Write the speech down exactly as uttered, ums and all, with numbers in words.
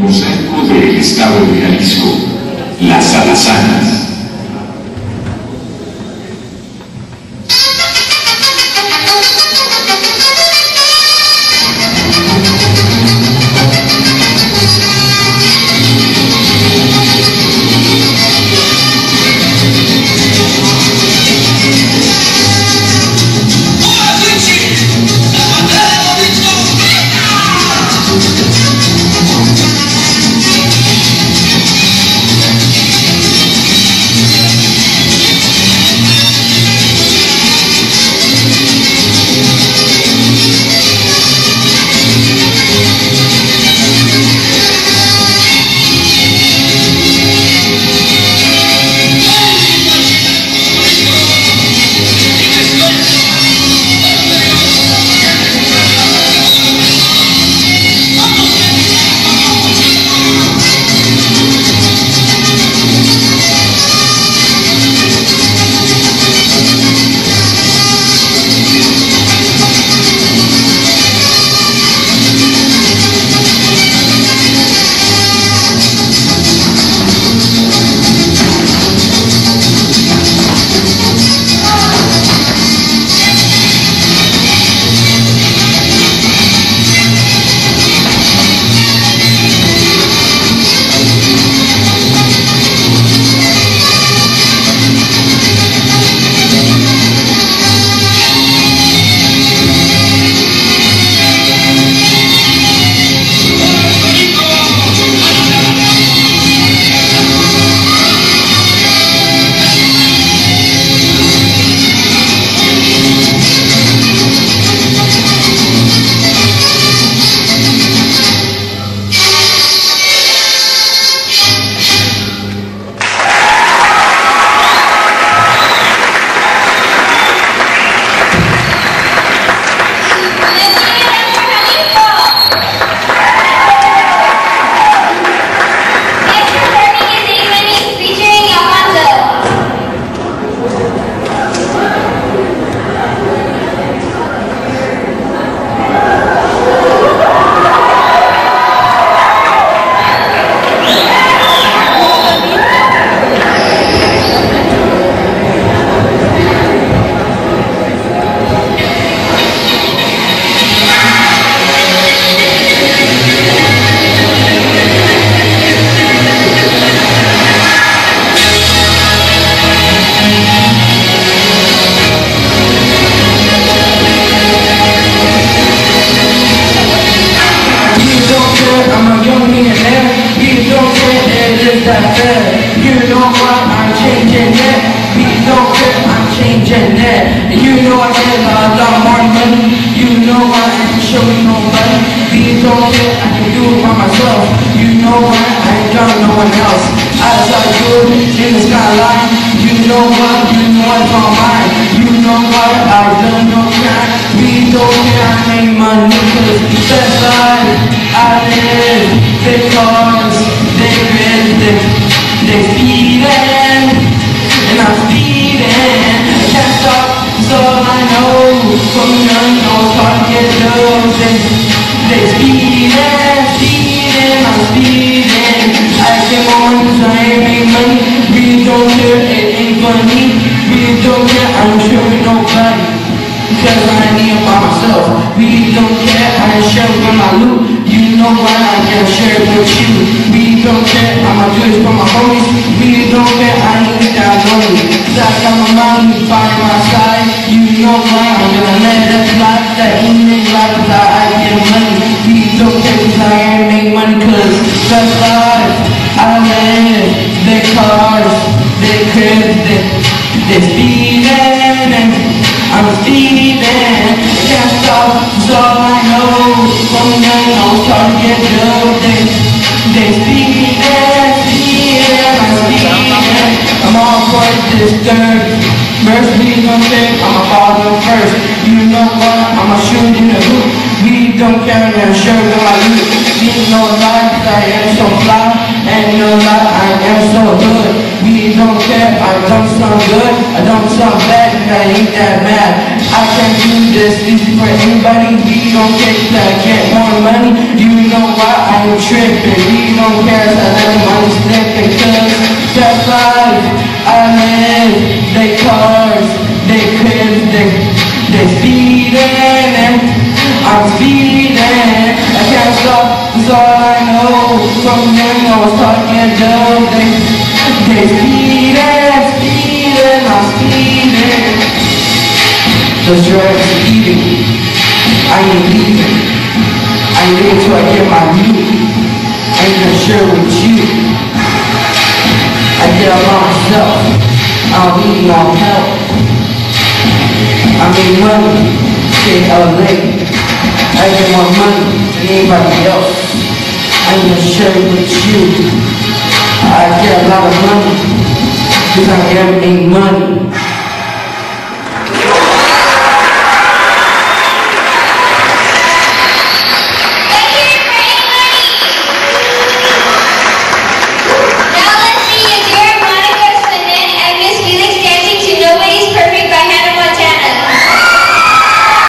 Mosaico del Estado de Jalisco, Las Alazanas. Tripping, we feeling. I can't stop, that's all I know. From knowing I was talking to them. They're speeding, speeding, I'm speeding. The drugs are eating, I ain't leaving. I live till I get my meat. I ain't gonna share with you. I get along myself, I don't need no help. I make money, stay L A. I get more money than anybody else. I ain't gonna share it with you. I get a lot of money, cause I get everything money.